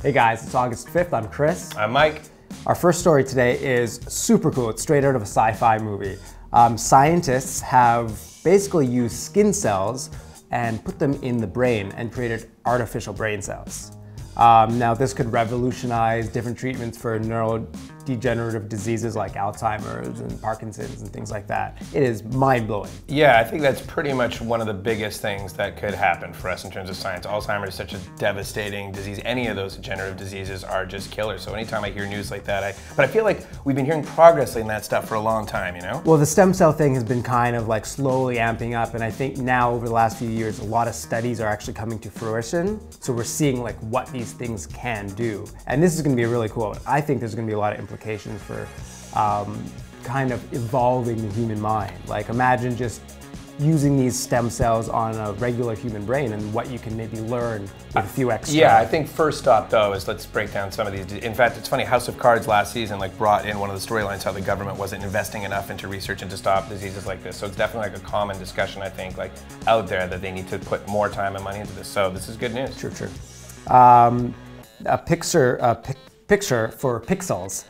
Hey guys, it's August 5th, I'm Chris. I'm Mike. Our first story today is super cool, it's straight out of a sci-fi movie. Scientists have basically used skin cells and put them in the brain and created artificial brain cells. Now this could revolutionize different treatments for neurodegenerative diseases like Alzheimer's and Parkinson's and things like that. It is mind-blowing. Yeah, I think that's pretty much one of the biggest things that could happen for us in terms of science. Alzheimer's is such a devastating disease. Any of those degenerative diseases are just killers. So anytime I hear news like that, but I feel like we've been hearing progress in that stuff for a long time, you know? Well, the stem cell thing has been kind of like slowly amping up, and I think now over the last few years, a lot of studies are actually coming to fruition. So we're seeing like what these things can do. And this is going to be a really cool one. I think there's going to be a lot of implications for kind of evolving the human mind. Like imagine just using these stem cells on a regular human brain and what you can maybe learn with a few extra. Yeah, I think first stop though is let's break down some of these. In fact, it's funny, House of Cards last season like brought in one of the storylines how the government wasn't investing enough into research and to stop diseases like this. So it's definitely like a common discussion, I think, like out there that they need to put more time and money into this. So this is good news. True, true. A picture for Pixels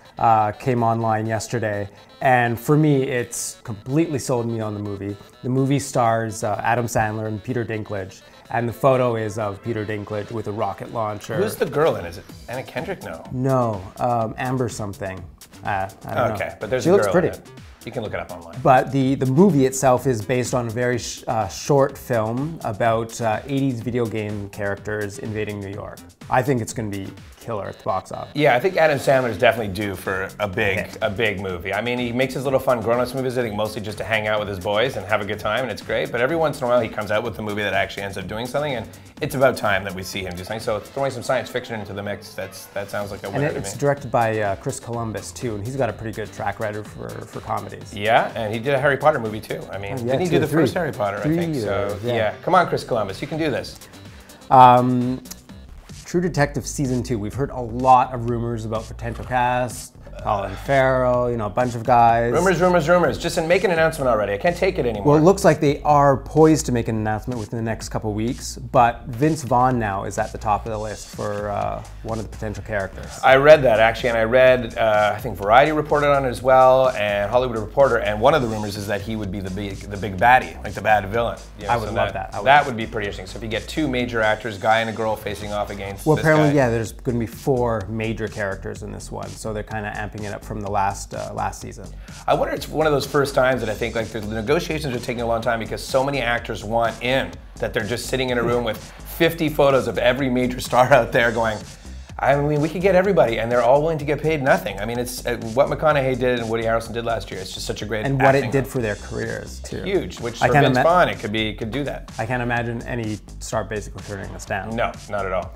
came online yesterday, and for me, it's completely sold me on the movie. The movie stars Adam Sandler and Peter Dinklage, and the photo is of Peter Dinklage with a rocket launcher. Who's the girl in? Is it Anna Kendrick? No. No, Amber something. I don't know. Okay, but there's a girl. She looks pretty. In it. You can look it up online. But the movie itself is based on a very short film about 80s video game characters invading New York. I think it's going to be killer at the box office. Yeah, I think Adam Sandler is definitely due for a big movie. I mean, he makes his little fun grown-ups movies, I think mostly just to hang out with his boys and have a good time, and it's great. But every once in a while, he comes out with a movie that actually ends up doing something, and it's about time that we see him do something. So throwing some science fiction into the mix, that sounds like a winner to me. And it's directed by Chris Columbus, too, and he's got a pretty good track record for comedy. Yeah, and he did a Harry Potter movie too. I mean, didn't he do the first Harry Potter, I think? So, yeah. Come on, Chris Columbus, you can do this. True Detective Season 2. We've heard a lot of rumors about potential cast, Colin Farrell, you know, a bunch of guys. Rumors, rumors, rumors. Just make an announcement already. I can't take it anymore. Well, it looks like they are poised to make an announcement within the next couple weeks, but Vince Vaughn now is at the top of the list for one of the potential characters. I read that actually, and I read, I think Variety reported on it as well, and Hollywood Reporter, and one of the rumors is that he would be the big baddie, like the bad villain. You know, I would love that. That would be pretty interesting. So if you get two major actors, guy and a girl, facing off against this guy. Well, apparently, yeah, there's going to be four major characters in this one, so they're kind of amping it up from the last season. I wonder if it's one of those first times that I think like the negotiations are taking a long time because so many actors want in that they're just sitting in a room with 50 photos of every major star out there going, I mean, we could get everybody, and they're all willing to get paid nothing. I mean, it's what McConaughey did and Woody Harrelson did last year. It's just such a great and what it did for their careers too. Huge, which for Vince Vaughn, it could do that. I can't imagine any star basically turning this down. No, not at all.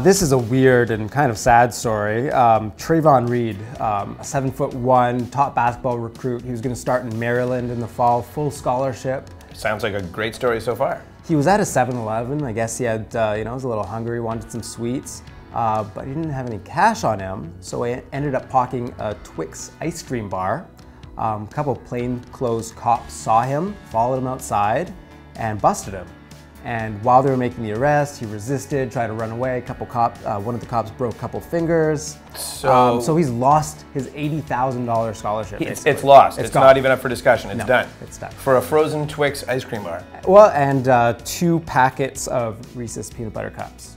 This is a weird and kind of sad story. Trayvon Reed, a 7'1", top basketball recruit. He was going to start in Maryland in the fall, full scholarship. Sounds like a great story so far. He was at a 7-Eleven. I guess he had, you know, he was a little hungry, wanted some sweets, but he didn't have any cash on him, so he ended up pocketing a Twix ice cream bar. A couple plainclothes cops saw him, followed him outside, and busted him. And while they were making the arrest, he resisted, tried to run away. One of the cops broke a couple fingers. So he's lost his $80,000 scholarship. It's lost. It's not even up for discussion. It's done. It's done. For a frozen Twix ice cream bar. Well, and 2 packets of Reese's peanut butter cups.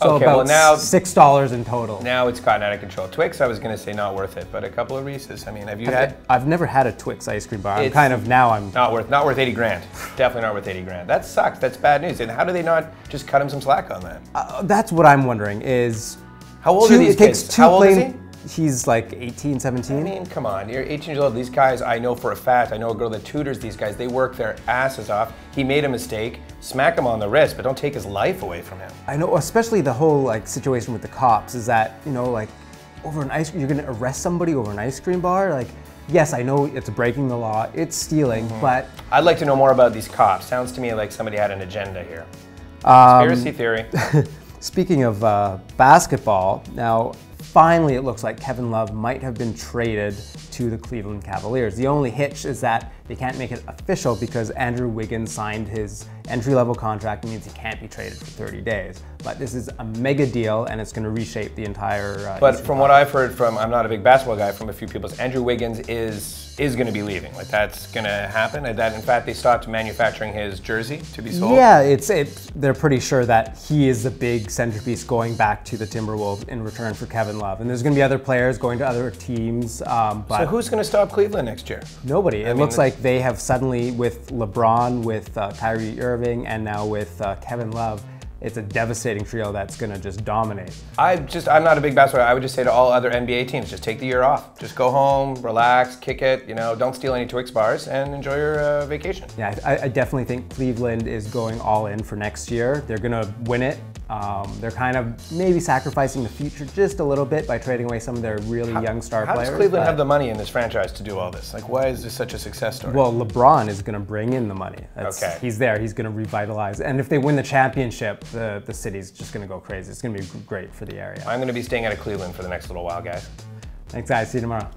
So okay, about now $6 in total. Now it's gotten out of control. Twix, I was going to say not worth it, but a couple of Reese's. I mean, have you had? I've never had a Twix ice cream bar. Not worth 80 grand. Definitely not worth 80 grand. That sucks. That's bad news. And how do they not just cut him some slack on that? That's what I'm wondering is... How old are these kids? How old is he? He's like 18, 17. I mean, come on, you're 18 years old. These guys, I know for a fact, I know a girl that tutors these guys. They work their asses off. He made a mistake. Smack him on the wrist, but don't take his life away from him. I know, especially the whole like situation with the cops is that, you know, like over an ice, you're gonna arrest somebody over an ice cream bar? Like, yes, I know it's breaking the law, it's stealing, but... I'd like to know more about these cops. Sounds to me like somebody had an agenda here. Conspiracy theory. Speaking of basketball, now, finally, it looks like Kevin Love might have been traded to the Cleveland Cavaliers. The only hitch is that They can't make it official because Andrew Wiggins signed his entry-level contract, means he can't be traded for 30 days. But this is a mega deal, and it's going to reshape the entire. But Eastern from what I've heard from, I'm not a big basketball guy, from a few people, Andrew Wiggins is going to be leaving. Like that's going to happen. And that in fact they stopped manufacturing his jersey to be sold. Yeah, they're pretty sure that he is the big centerpiece going back to the Timberwolves in return for Kevin Love. And there's going to be other players going to other teams. But so who's going to stop Cleveland next year? Nobody. It looks like they have suddenly, with LeBron, with Tyree Irving, and now with Kevin Love, it's a devastating trio that's going to just dominate. I'm not a big basketball guy. I would just say to all other NBA teams, just take the year off. Just go home, relax, kick it, you know, don't steal any Twix bars and enjoy your vacation. Yeah, I definitely think Cleveland is going all in for next year. They're going to win it. They're kind of maybe sacrificing the future just a little bit by trading away some of their really young star players. How does Cleveland have the money in this franchise to do all this? Like, why is this such a success story? Well, LeBron is going to bring in the money. He's there. He's going to revitalize. And if they win the championship, the city's just going to go crazy. It's going to be great for the area. I'm going to be staying out of Cleveland for the next little while, guys. Thanks, guys. See you tomorrow.